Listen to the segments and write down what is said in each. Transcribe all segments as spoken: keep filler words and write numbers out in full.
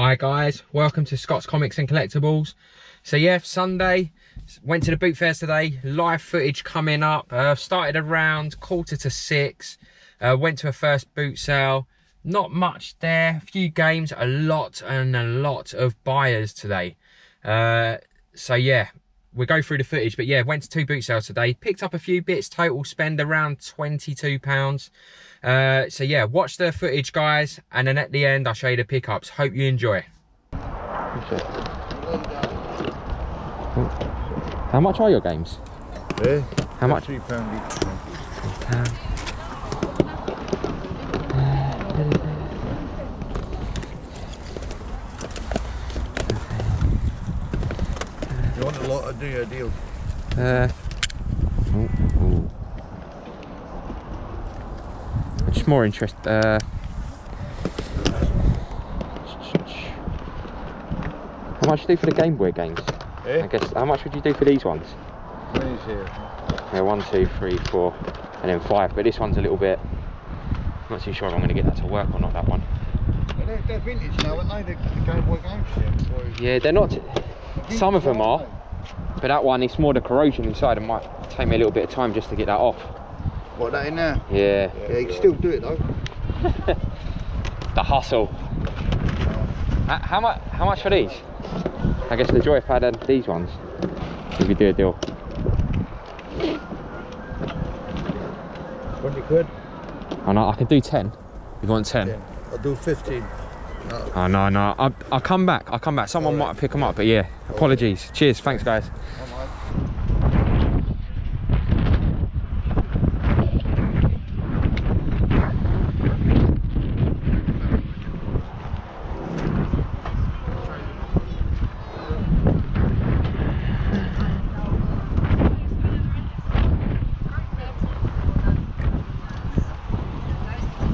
Hi guys, welcome to Scott's Comics and Collectibles. So yeah, Sunday, went to the boot fairs today, live footage coming up. Uh, started around quarter to six, uh, went to a first boot sale. Not much there, a few games, a lot and a lot of buyers today. Uh, so yeah, we'll go through the footage, but yeah, went to two boot sales today, picked up a few bits, total spend around twenty-two pounds. Uh, so yeah, watch the footage guys, and then at the end I'll show you the pickups. Hope you enjoy. How much are your games? Yeah, how much? three pounds each. one pound. You want a lot of do your deal? Uh, ooh, ooh. Just more interest. Uh, how much do you do for the Game Boy games? Eh? I guess. How much would you do for these ones? These here. Yeah, one, two, three, four, and then five. But this one's a little bit. I'm not too sure if I'm going to get that to work or not. That one. But they're, they're vintage now, aren't they? The, the Game Boy games. Yet, yeah, they're not. Some of them are, but that one, it's more the corrosion inside and might take me a little bit of time just to get that off. What, that in there? Yeah. Yeah, you can still do it though. The hustle. How much, how much for these? I guess the joypad and these ones, if you do a deal. twenty quid? Oh no, I can do ten. You want ten? Yeah. I'll do fifteen. No. Oh no, no, I'll, I'll come back, I'll come back. Someone right. might pick them up, but yeah, apologies. Right. Cheers, thanks guys. Right.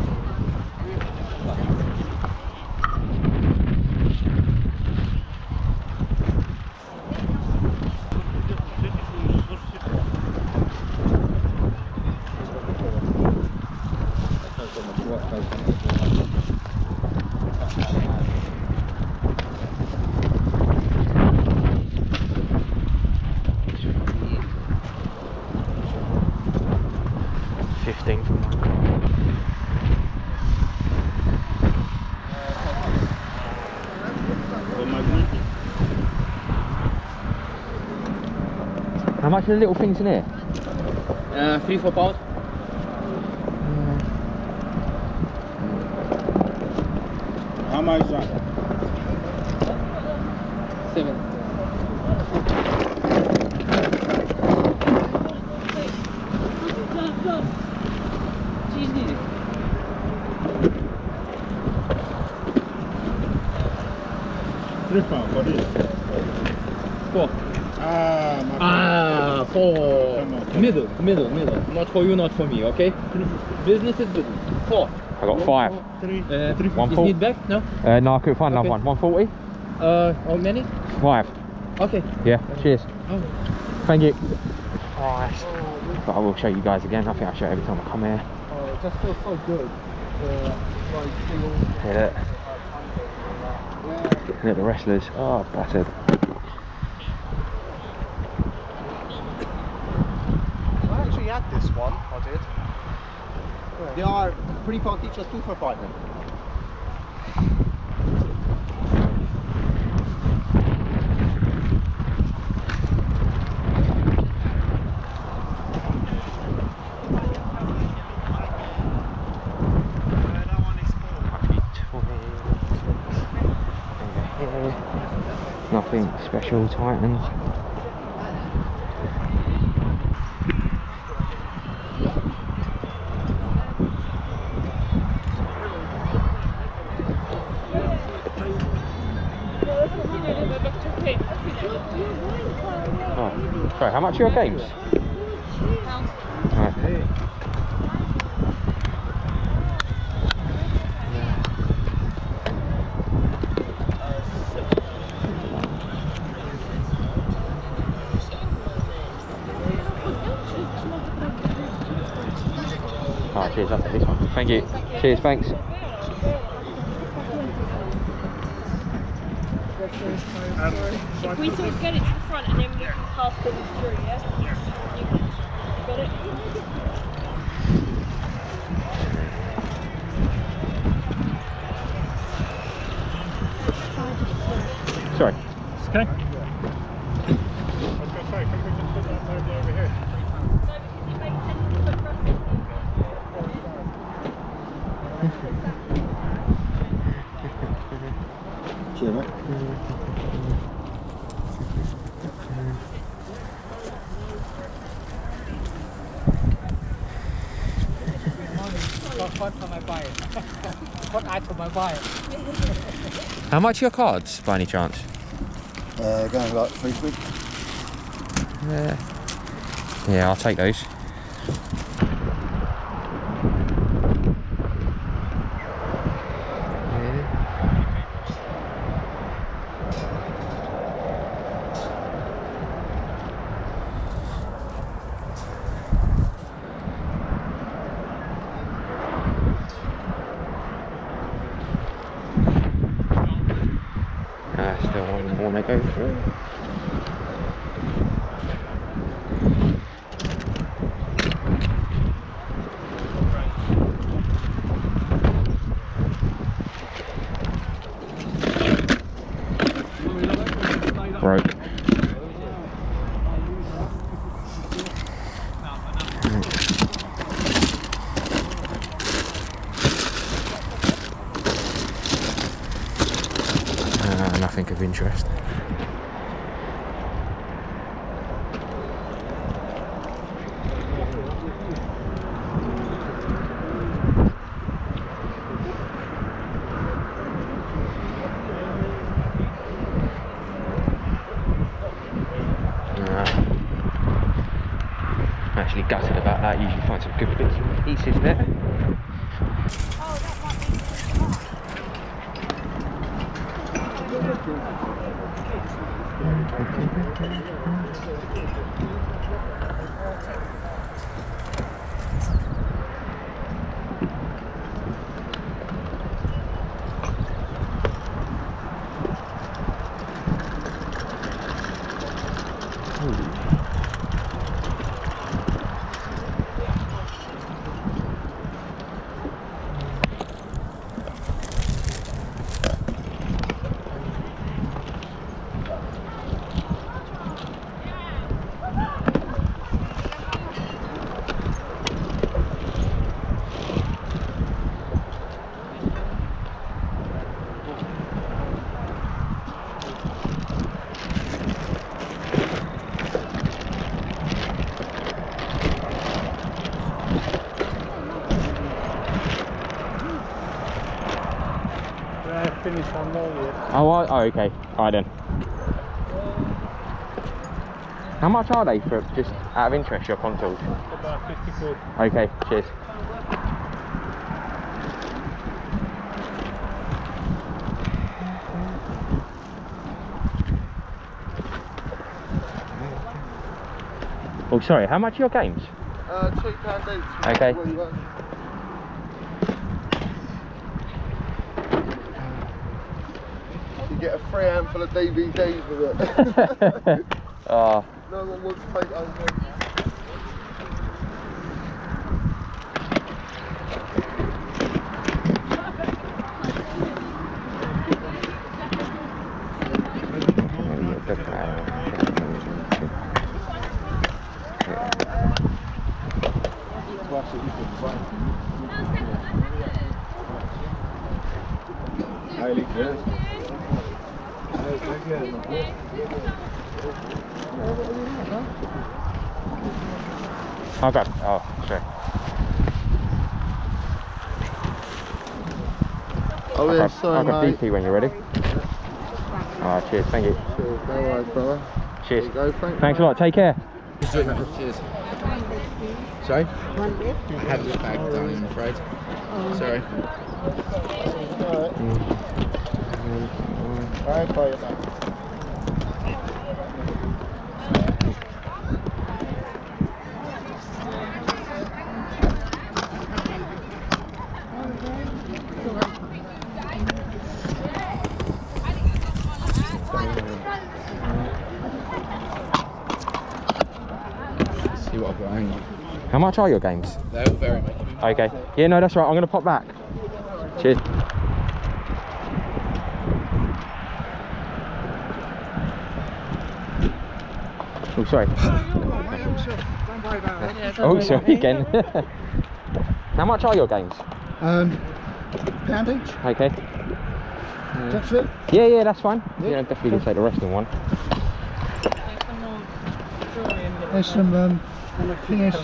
How much are the little things in here? Uh, three for pound. Uh, How much is that? Seven. Three pound, what is it? Four. Ah, my ah. For middle, middle, middle. Not for you, not for me, okay? Business is business. Four. I got one, five. Four, three, uh, three, one is need back? No? Uh, no, I couldn't find okay. another one. one forty? Uh, how many? Five. Okay. Yeah, uh, cheers. Okay. Thank you. Nice. Oh, but I will show you guys again. I think I show it every time I come here. Oh, it just feels so good. Uh, Hit it. Yeah. Look at the wrestlers. Oh, battered. This one, I did. Yeah. They are pretty fun teachers too for fighting. Nothing special, Titans. Sorry, how much are your games? Right. Alright, cheers, I'll take this one. Thank you. Cheers, thanks. our first time story. If we still get it to the front and then we can pass them through, yes? You got it? Sorry. It's okay. I was going to say, can we just put that table over here? No, because it makes sense to look rusty. Cheers, mate. What can I buy? What item I buy? How much are your cards, by any chance? Uh, going about three quid. Yeah. Yeah, I'll take those. Oh, oh, okay. Alright then. How much are they for, just out of interest, your consoles? About fifty quid. Okay, cheers. Oh, sorry, how much are your games? Uh, two pounds each. Okay. What do you want? Get a free handful of D V Ds with it. Oh. No one wants to take over. Oh god, oh, sorry. Oh, yeah, so I'll grab D P when you're ready. Ah, oh, cheers, thank you. Cheers, no worries, brother. Cheers. Go, thank Thanks you. a lot, take care. Cheers. Sorry? I had the bag down, I'm afraid. Sorry. Alright. Mm. Alright, buy your bag. see what I've got. Hang on. How much are your games? They're all very much. Okay. Yeah, no, that's right. I'm going to pop back. Cheers. Oh, sorry. Don't worry about it. Oh, sorry again. How much are your games? Um, pound each. Okay. Yeah. That's it? Yeah, yeah, that's fine. Yeah, yeah, definitely can take the wrestling one. There's some um, P S.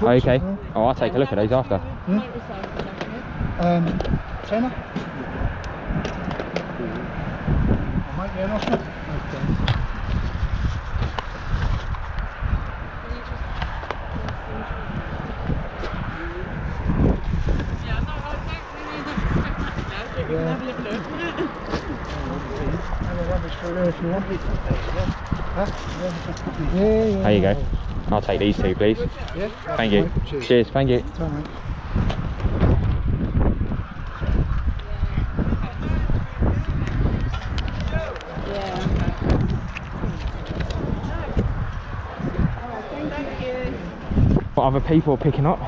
Okay. Oh, I'll take a look at those after. Yeah. Um, tenner. I might get an offer. Okay. There you go. I'll take these two, please. Yeah, thank you. Cheers. Cheers. Thank you. What other people are picking up?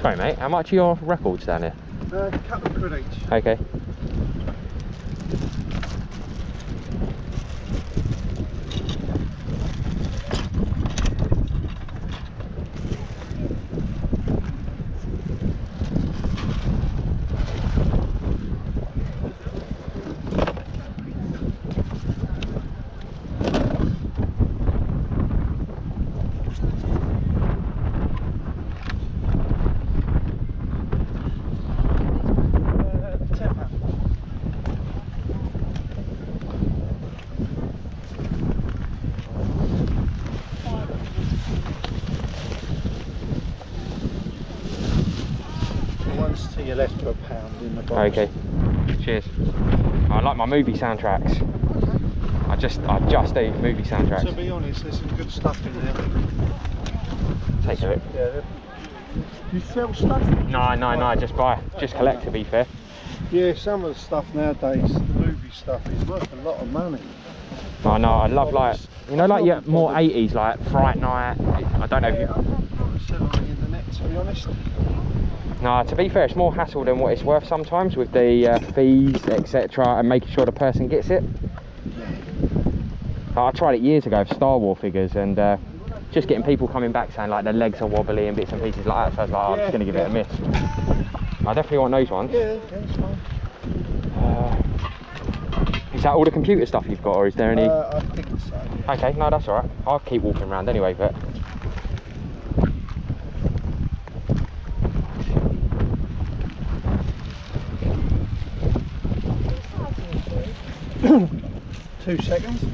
Sorry mate, how much are your records down here? Uh, a couple of quid each. Okay. Okay, cheers. I like my movie soundtracks. Okay. I just, I just do movie soundtracks. To be honest, there's some good stuff in there. Take a look. Yeah, do you sell stuff? No, no, no, just buy, just collect, to be fair. Yeah, some of the stuff nowadays, the movie stuff, is worth a lot of money. I know, I love like, you know, like your more eighties, like Fright Night. I don't know if you... I can't probably sell on the internet, to be honest. Nah, to be fair, it's more hassle than what it's worth sometimes with the uh, fees, et cetera, and making sure the person gets it. Like, I tried it years ago with Star Wars figures, and uh, just getting people coming back saying like their legs are wobbly and bits and pieces like that. So I was like, oh, I'm just gonna give it a miss. I definitely want those ones. Yeah, that's fine. Uh, is that all the computer stuff you've got, or is there any? Uh, I think so. Yeah. Okay, no, that's all right. I'll keep walking around anyway, but. Two seconds. Uh,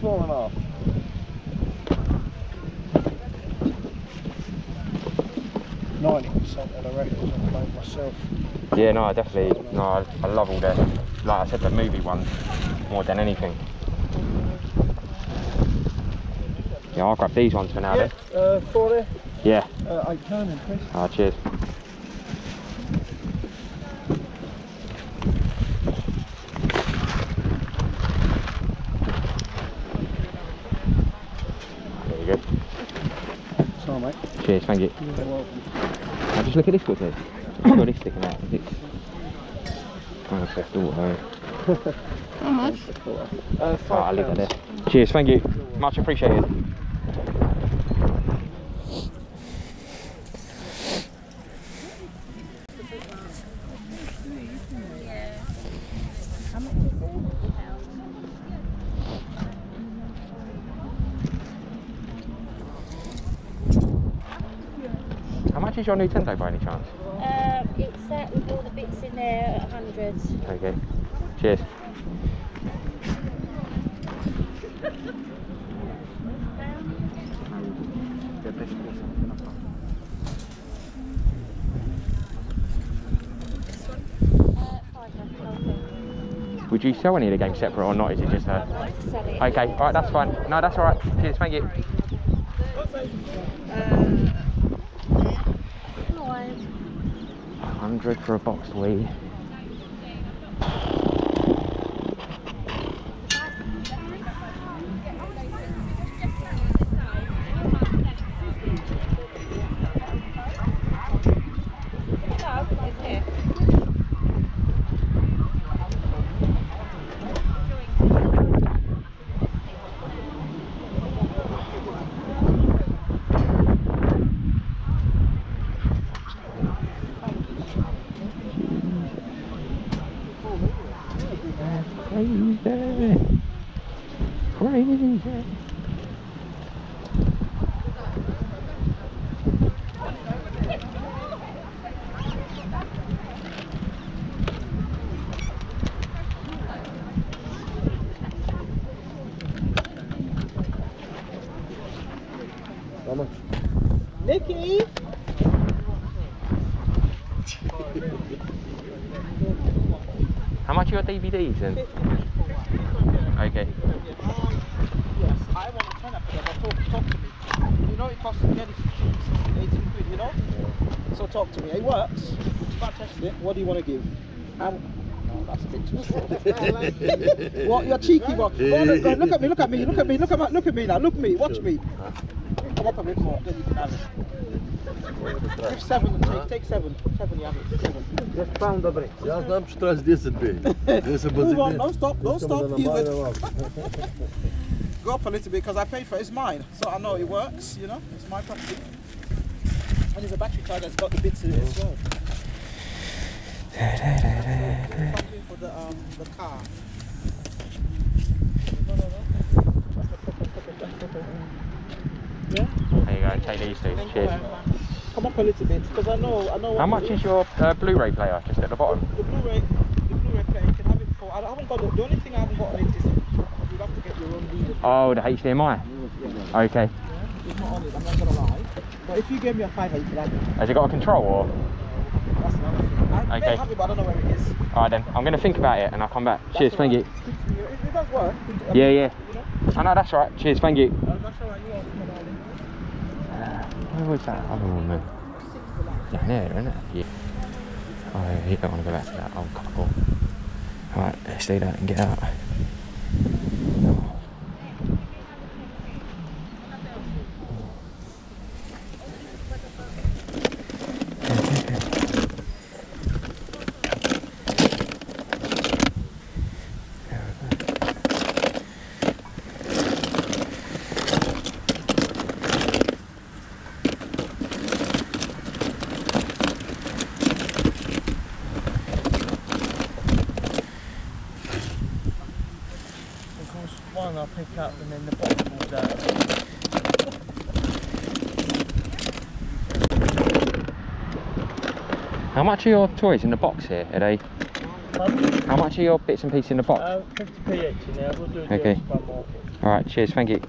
four and a half. ninety percent of the records I've played myself. Yeah, no, I definitely, no, I, I love all the, like I said, the movie ones more than anything. Yeah, I'll grab these ones for now yeah, then. Uh, four there? Yeah. Uh, eight turning, please. Ah, cheers. There you go. Sorry, mate. Cheers, thank you. You're welcome. Now just look at this one here. I've got this sticking out. It's kind of left all though. How much? Uh, five. I'll leave that there. Cheers, thank you. Much appreciated. How much is your Nintendo by any chance? Uh, hundreds. Okay. Cheers. Would you sell any of the games separate or not? Is it just her? I'd like to sell it. Okay, alright, that's fine. No, that's alright. Cheers, thank you. Uh, one hundred for a box, Wii. Nikki! How much are your D V Ds then? Okay. Yes, I want to turn up here, but talk, talk to me. You know it costs nearly fifteen, sixteen, eighteen quid, you know? So talk to me. It works. Fantastic. Yeah, what do you want to give? Um, no, that's a bit too small. What? You're cheeky, what? Oh, no, no, look at me, look at me, look at me, look at me, look at me now, look at me, watch me. Come up a bit more, then you can have it. Give seven, take, take seven. Seven, you have it. Seven. Just pound the bricks. Yeah, I'm just trying to move on, don't stop, don't stop. Go up a little bit because I paid for it, it's mine. So I know it works, you know, it's my property. And there's a battery charger that's got the bits in it as well. Thank you for the, um, the car. Yeah. There you go, take these two. Cheers. Come up a little bit because I know, I know. What How much is your uh, Blu-ray player just at the bottom? The, the Blu-ray, the Blu-ray player you can have it for. I haven't got the, the only thing I haven't got on it is you have to get your own video. Oh, the H D M I. Yeah. Okay. Yeah, it's not on it. I'm not gonna lie. But if you gave me a fiver, you could have it. Has it got a control or? That's another thing. I okay. may have it, but I don't know where it is. All right then, I'm gonna think about it and I'll come back. That's Cheers, thank right. you. If it does work. I mean, yeah, yeah. You know? I know that's right. Cheers, thank you. Uh, that's all right. You know, where was that other one then? Down there, isn't it? Yeah. Oh, you don't want to go back to that old couple. Alright, let's do that and get out. Pick up and then the bottom falls out. How much are your toys in the box here? Are they? Pardon? How much are your bits and pieces in the box? Uh, fifty p each in there. We'll do okay. One more. All right. Cheers. Thank you.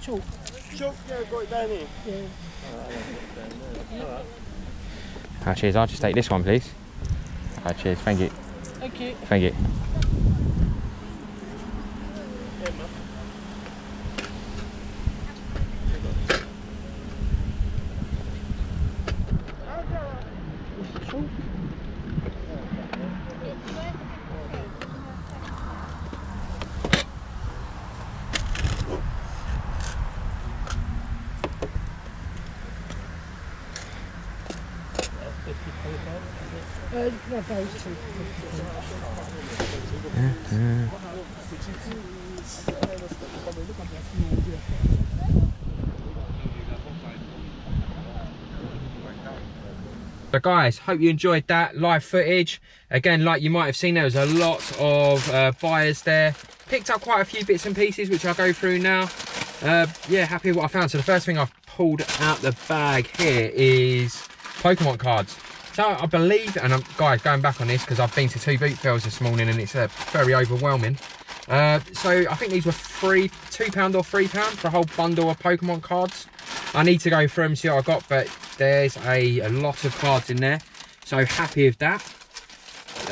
Chalk. Chalk, yeah, I've got it down here. Yeah. Alright, cheers, I'll just take this one, please. Alright, cheers, thank you. Thank you. Thank you. So guys, hope you enjoyed that live footage. Again, like you might have seen, there was a lot of uh, buyers there. Picked up quite a few bits and pieces, which I'll go through now. Uh, yeah, happy with what I found. So the first thing I've pulled out the bag here is Pokemon cards. So I believe, and I'm, guys, going back on this because I've been to two boot sales this morning and it's uh, very overwhelming. Uh, so I think these were three, two pound or three pound for a whole bundle of Pokemon cards. I need to go through them, see what I got, but there's a, a lot of cards in there. So happy with that.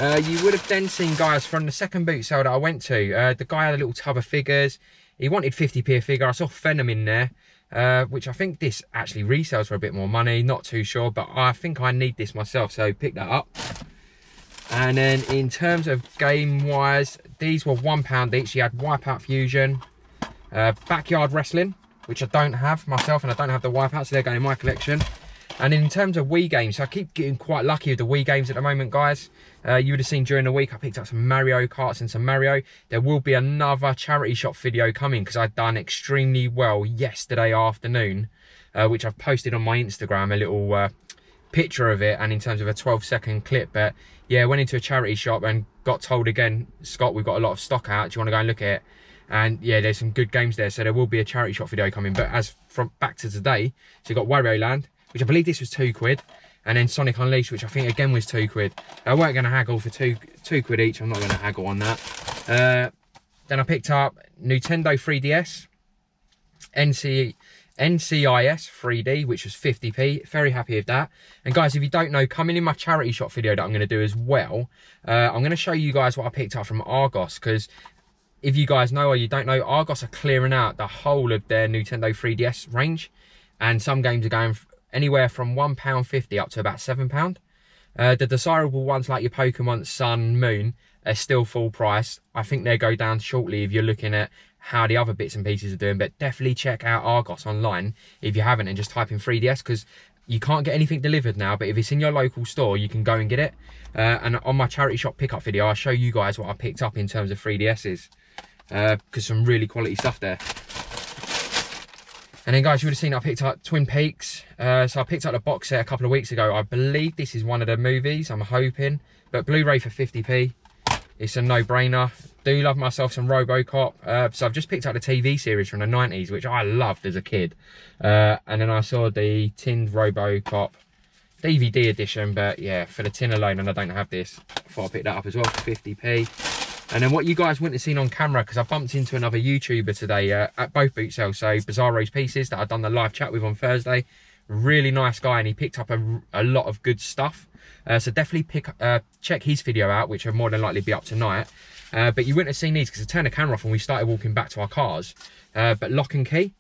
Uh, you would have then seen, guys, from the second boot sale that I went to, uh, the guy had a little tub of figures. He wanted fifty p a figure. I saw Phenom in there. Uh, which I think this actually resells for a bit more money, not too sure, but I think I need this myself, so pick that up. And then in terms of game wise, these were one pound each. You had Wipeout Fusion, uh, Backyard Wrestling, which I don't have myself, and I don't have the Wipeout, so they're going in my collection. And in terms of Wii games, so I keep getting quite lucky with the Wii games at the moment, guys. Uh, you would have seen during the week I picked up some Mario Karts and some Mario. There will be another charity shop video coming because I've done extremely well yesterday afternoon, uh, which I've posted on my Instagram, a little uh, picture of it, and in terms of a twelve second clip. But yeah, went into a charity shop and got told again, Scott, we've got a lot of stock out, do you want to go and look at it? And yeah, there's some good games there, so there will be a charity shop video coming. But as from back to today, so you've got Wario Land, which I believe this was two quid. And then Sonic Unleashed, which I think again was two quid. I weren't going to haggle for two two quid each. I'm not going to haggle on that. Uh, then I picked up Nintendo three D S, N C I S three D, which was fifty p. Very happy with that. And guys, if you don't know, coming in my charity shop video that I'm going to do as well, uh, I'm going to show you guys what I picked up from Argos, because if you guys know or you don't know, Argos are clearing out the whole of their Nintendo three D S range, and some games are going anywhere from one pound fifty up to about seven pounds. Uh, the desirable ones like your Pokemon Sun Moon are still full price. I think they go down shortly if you're looking at how the other bits and pieces are doing, but definitely check out Argos online if you haven't, and just type in three D S, because you can't get anything delivered now, but if it's in your local store, you can go and get it. Uh, and on my charity shop pickup video, I'll show you guys what I picked up in terms of three D Ss, because uh, some really quality stuff there. And then guys, you would have seen I picked up Twin Peaks. Uh, so I picked up the box set a couple of weeks ago. I believe this is one of the movies, I'm hoping. But Blu-ray for fifty p, it's a no-brainer. Do love myself some RoboCop. Uh, so I've just picked up the T V series from the nineties, which I loved as a kid. Uh, and then I saw the tinned RoboCop D V D edition. But yeah, for the tin alone, and I don't have this, I thought I'd pick that up as well for fifty p. And then what you guys wouldn't have seen on camera, because I bumped into another YouTuber today uh, at both boot sales, so Bizarro's Pieces, that I've done the live chat with on Thursday. Really nice guy, and he picked up a, a lot of good stuff. Uh, so definitely pick uh, check his video out, which will more than likely be up tonight. Uh, but you wouldn't have seen these, because I turned the camera off and we started walking back to our cars. Uh, but Lock and Key.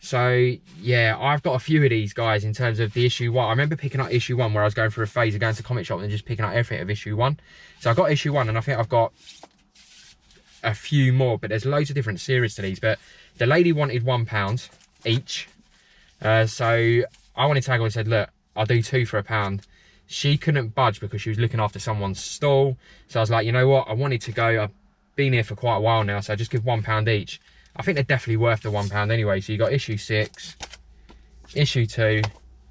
So yeah, I've got a few of these, guys, in terms of the issue one. I remember picking up issue one where I was going through a phase of going to comic shop and just picking up everything of issue one. So I got issue one, and I think I've got a few more, but there's loads of different series to these. But the lady wanted one pound each. Uh, so I wanted to tag on and said, look, I'll do two for a pound. She couldn't budge because she was looking after someone's stall. So I was like, you know what? I wanted to go. I've been here for quite a while now, so I just give one pound each. I think they're definitely worth the one pound anyway. So you got issue six, issue two,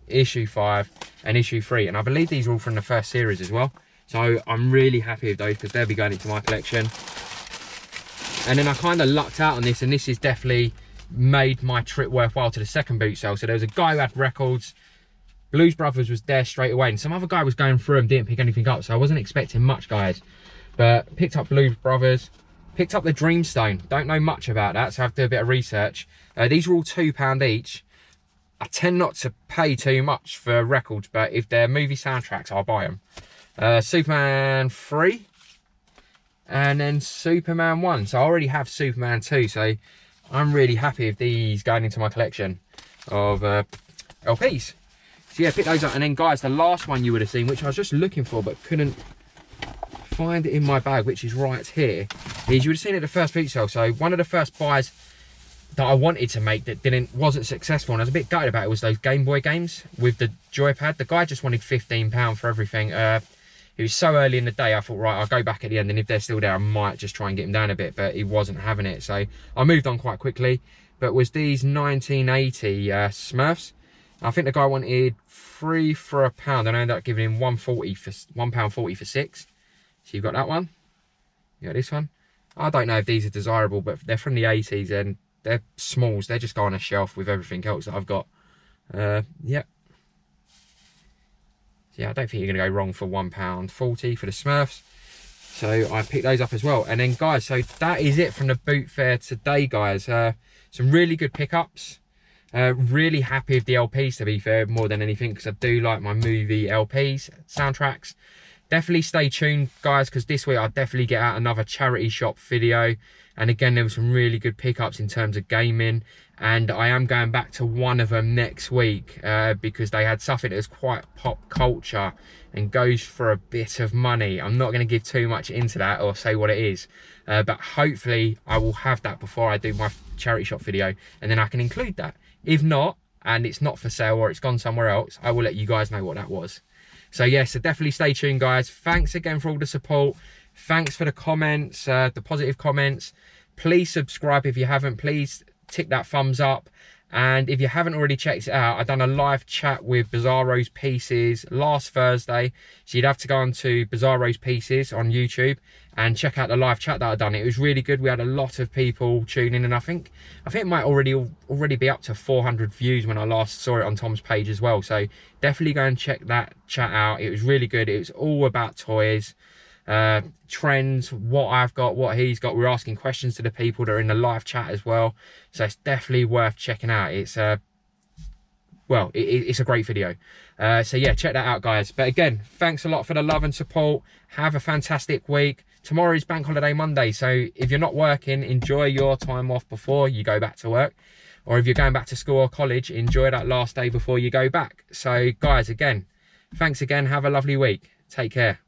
issue five, and issue three. And I believe these are all from the first series as well. So I'm really happy with those, because they'll be going into my collection. And then I kind of lucked out on this, and this has definitely made my trip worthwhile to the second boot sale. So there was a guy who had records. Blues Brothers was there straight away, and some other guy was going through and didn't pick anything up. So I wasn't expecting much, guys. But picked up Blues Brothers. Picked up the Dreamstone. Don't know much about that, so I have to do a bit of research. Uh, these are all two pounds each. I tend not to pay too much for records, but if they're movie soundtracks, I'll buy them. Uh, Superman three, and then Superman one. So I already have Superman two, so I'm really happy with these going into my collection of uh, L Ps. So yeah, pick those up. And then guys, the last one you would have seen, which I was just looking for but couldn't find it in my bag, which is right here, is you would have seen it at the first peach sale. So one of the first buys that I wanted to make that didn't wasn't successful, and I was a bit gutted about it, was those Game Boy games with the joypad. The guy just wanted fifteen pounds for everything. Uh, it was so early in the day, I thought, right, I'll go back at the end, and if they're still there, I might just try and get him down a bit, but he wasn't having it. So I moved on quite quickly, but was these nineteen eighty uh, Smurfs. I think the guy wanted three for a pound, and I ended up giving him one forty for one pound forty for six. So you've got that one, you got this one. I don't know if these are desirable, but they're from the eighties and they're smalls. They just go on a shelf with everything else that I've got. Uh, yep. So yeah, I don't think you're going to go wrong for one pound forty for the Smurfs. So I picked those up as well. And then guys, so that is it from the boot fair today, guys. Uh, some really good pickups. Uh, really happy with the L Ps, to be fair, more than anything, because I do like my movie L Ps, soundtracks. Definitely stay tuned, guys, because this week I'll definitely get out another charity shop video. And again, there were some really good pickups in terms of gaming. And I am going back to one of them next week uh, because they had something that was quite pop culture and goes for a bit of money. I'm not going to give too much into that or say what it is. Uh, but hopefully I will have that before I do my charity shop video, and then I can include that. If not, and it's not for sale or it's gone somewhere else, I will let you guys know what that was. So yeah, so definitely stay tuned, guys. Thanks again for all the support. Thanks for the comments, uh, the positive comments. Please subscribe if you haven't. Please tick that thumbs up. And if you haven't already checked it out, I've done a live chat with Bizarro's Pieces last Thursday. So you'd have to go on to Bizarro's Pieces on YouTube and check out the live chat that I've done. It was really good. We had a lot of people tune in, and I think I think it might already already be up to four hundred views when I last saw it on Tom's page as well. So definitely go and check that chat out. It was really good. It was all about toys, uh trends, what I've got, what he's got. We're asking questions to the people that are in the live chat as well, so it's definitely worth checking out. It's uh well it, it's a great video, uh so yeah, check that out, guys. But again, thanks a lot for the love and support. Have a fantastic week. Tomorrow is bank holiday Monday, so if you're not working, enjoy your time off before you go back to work, or if you're going back to school or college, enjoy that last day before you go back. So guys, again, thanks again. Have a lovely week. Take care.